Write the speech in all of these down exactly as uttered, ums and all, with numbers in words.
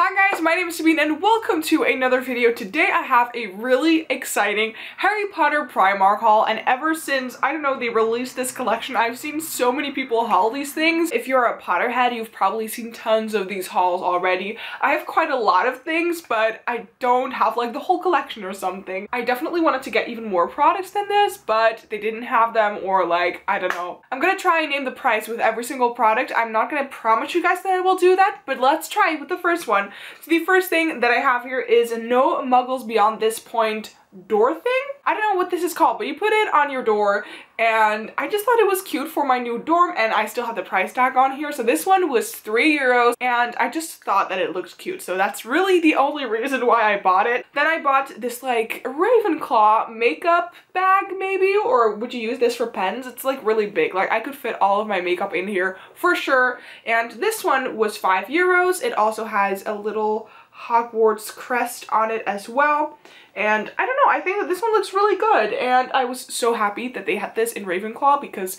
Hi guys, my name is Sabine and welcome to another video. Today I have a really exciting Harry Potter Primark haul, and ever since, I don't know, they released this collection, I've seen so many people haul these things. If you're a Potterhead, you've probably seen tons of these hauls already. I have quite a lot of things, but I don't have like the whole collection or something. I definitely wanted to get even more products than this, but they didn't have them, or like, I don't know. I'm gonna try and name the price with every single product. I'm not gonna promise you guys that I will do that, but let's try with the first one. So the first thing that I have here is no Muggles beyond this point door thing? I don't know what this is called, but you put it on your door, and I just thought it was cute for my new dorm, and I still have the price tag on here. So this one was three euros, and I just thought that it looked cute, so that's really the only reason why I bought it. Then I bought this like Ravenclaw makeup bag maybe, or would you use this for pens? It's like really big, like I could fit all of my makeup in here for sure, and this one was five euros. It also has a little Hogwarts crest on it as well, and I don't know, I think that this one looks really good, and I was so happy that they had this in Ravenclaw because,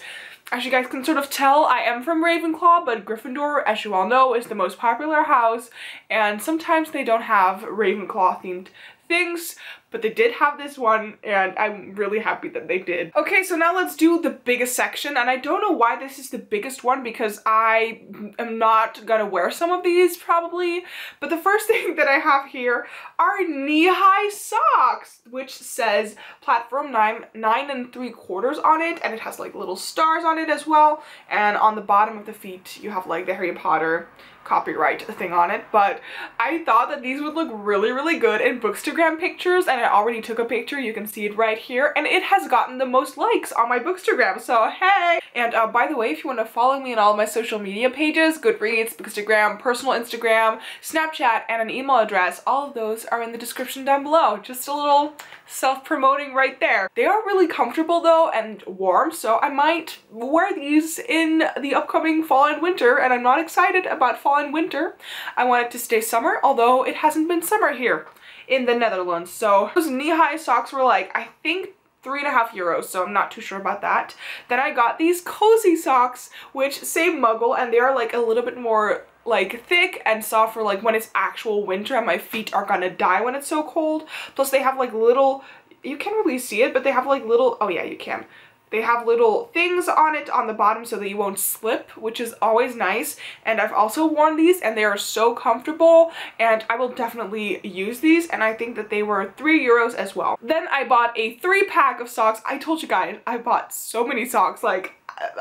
as you guys can sort of tell, I am from Ravenclaw, but Gryffindor, as you all know, is the most popular house, and sometimes they don't have Ravenclaw themed things, but they did have this one, and I'm really happy that they did. Okay, so now let's do the biggest section, and I don't know why this is the biggest one because I am not gonna wear some of these probably, but the first thing that I have here are knee-high socks, which says platform nine, nine and three quarters on it, and it has like little stars on it as well, and on the bottom of the feet you have like the Harry Potter copyright thing on it, but I thought that these would look really, really good in Bookstagram pictures, and I already took a picture, you can see it right here, and it has gotten the most likes on my Bookstagram, so hey! And uh, by the way, if you want to follow me on all my social media pages, Goodreads, Bookstagram, personal Instagram, Snapchat, and an email address, all of those are in the description down below. Just a little self-promoting right there. They are really comfortable though, and warm, so I might wear these in the upcoming fall and winter, and I'm not excited about fall and winter. I want it to stay summer, although it hasn't been summer here in the Netherlands. So those knee-high socks were like, I think three and a half euros, so I'm not too sure about that. Then I got these cozy socks, which say Muggle, and they are like a little bit more like thick and soft for like when it's actual winter and my feet are gonna die when it's so cold. Plus they have like little, you can't really see it, but they have like little, oh yeah, you can. They have little things on it on the bottom so that you won't slip, which is always nice. And I've also worn these and they are so comfortable, and I will definitely use these, and I think that they were three euros as well. Then I bought a three pack of socks. I told you guys, I bought so many socks, like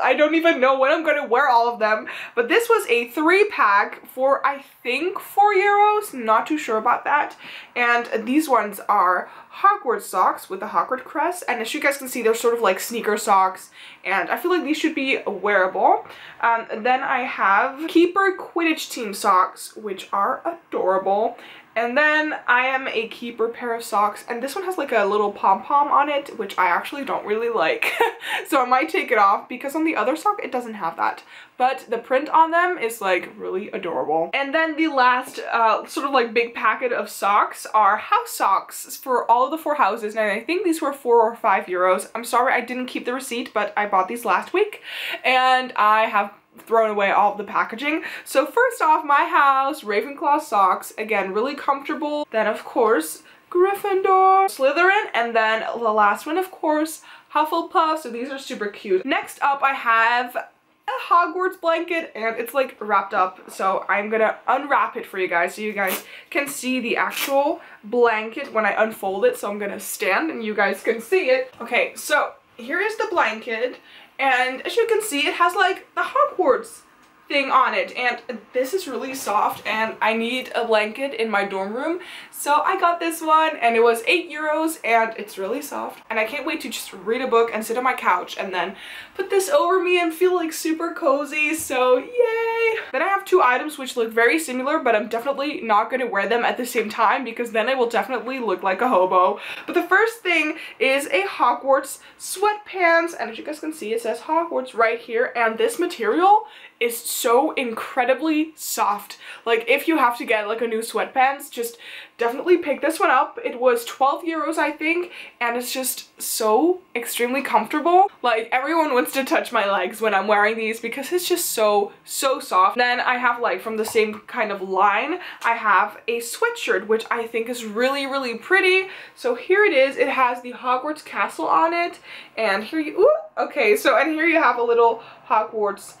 I don't even know when I'm gonna wear all of them, but this was a three pack for I think four euros, not too sure about that. And these ones are Hogwarts socks with the Hogwarts crest, and as you guys can see they're sort of like sneaker socks, and I feel like these should be wearable. Um, and then I have Keeper Quidditch team socks, which are adorable. And then I am a Keeper pair of socks, and this one has like a little pom-pom on it, which I actually don't really like. So I might take it off, because on the other sock it doesn't have that. But the print on them is like really adorable. And then the last uh, sort of like big packet of socks are house socks for all of the four houses, and I think these were four or five euros. I'm sorry I didn't keep the receipt, but I bought these last week, and I have thrown away all of the packaging. So first off, my house, Ravenclaw socks, again really comfortable. Then of course Gryffindor, Slytherin, and then the last one of course Hufflepuff, so these are super cute. Next up I have a Hogwarts blanket, and it's like wrapped up, so I'm gonna unwrap it for you guys so you guys can see the actual blanket when I unfold it. So I'm gonna stand and you guys can see it. Okay, so here is the blanket, and as you can see it has like the Hogwarts thing on it, and this is really soft, and I need a blanket in my dorm room, so I got this one, and it was eight euros, and it's really soft, and I can't wait to just read a book and sit on my couch and then put this over me and feel like super cozy, so yay! Then I have two items which look very similar, but I'm definitely not going to wear them at the same time because then I will definitely look like a hobo. But the first thing is a Hogwarts sweatpants, and as you guys can see it says Hogwarts right here, and this material is so incredibly soft. Like, if you have to get like a new sweatpants, just definitely pick this one up. It was twelve euros, I think, and it's just so extremely comfortable. Like, everyone wants to touch my legs when I'm wearing these because it's just so, so soft. Then I have, like, from the same kind of line, I have a sweatshirt, which I think is really, really pretty. So here it is. It has the Hogwarts castle on it, and here you, ooh, okay, so, and here you have a little Hogwarts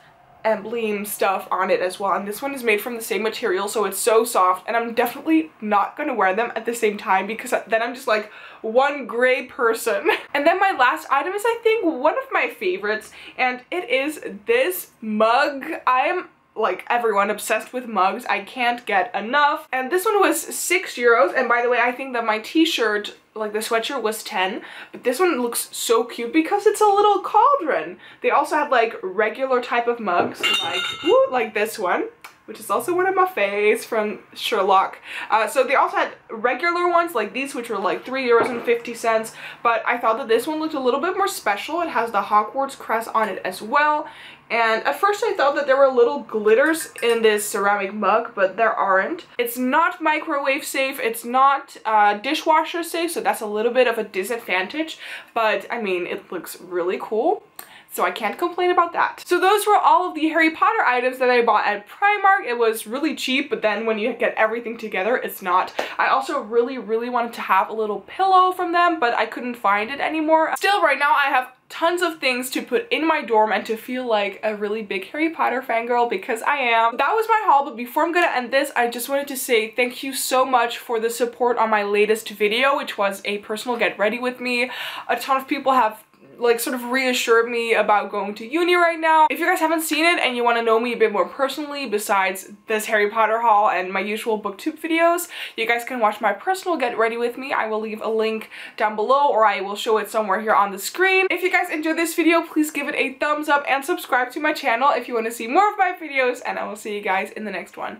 emblem stuff on it as well, and this one is made from the same material, so it's so soft. And I'm definitely not gonna wear them at the same time because then I'm just like one gray person. And then my last item is, I think, one of my favorites, and it is this mug. I am, like everyone, obsessed with mugs. I can't get enough. And this one was six euros, and by the way, I think that my t-shirt, like the sweatshirt, was ten, but this one looks so cute because it's a little cauldron. They also had like regular type of mugs, like, ooh, like this one, which is also one of my faves from Sherlock. Uh, so they also had regular ones like these, which were like three euros and fifty cents, but I thought that this one looked a little bit more special. It has the Hogwarts crest on it as well, and at first I thought that there were little glitters in this ceramic mug, but there aren't. It's not microwave safe, it's not uh, dishwasher safe, so that's a little bit of a disadvantage, but I mean, it looks really cool. So I can't complain about that. So those were all of the Harry Potter items that I bought at Primark. It was really cheap, but then when you get everything together, it's not. I also really, really wanted to have a little pillow from them, but I couldn't find it anymore. Still, right now I have tons of things to put in my dorm and to feel like a really big Harry Potter fangirl, because I am. That was my haul, but before I'm gonna end this, I just wanted to say thank you so much for the support on my latest video, which was a personal get ready with me. A ton of people have like sort of reassured me about going to uni right now. If you guys haven't seen it and you want to know me a bit more personally, besides this Harry Potter haul and my usual booktube videos, you guys can watch my personal get ready with me. I will leave a link down below, or I will show it somewhere here on the screen. If you guys enjoyed this video, please give it a thumbs up and subscribe to my channel if you want to see more of my videos, and I will see you guys in the next one.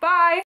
Bye!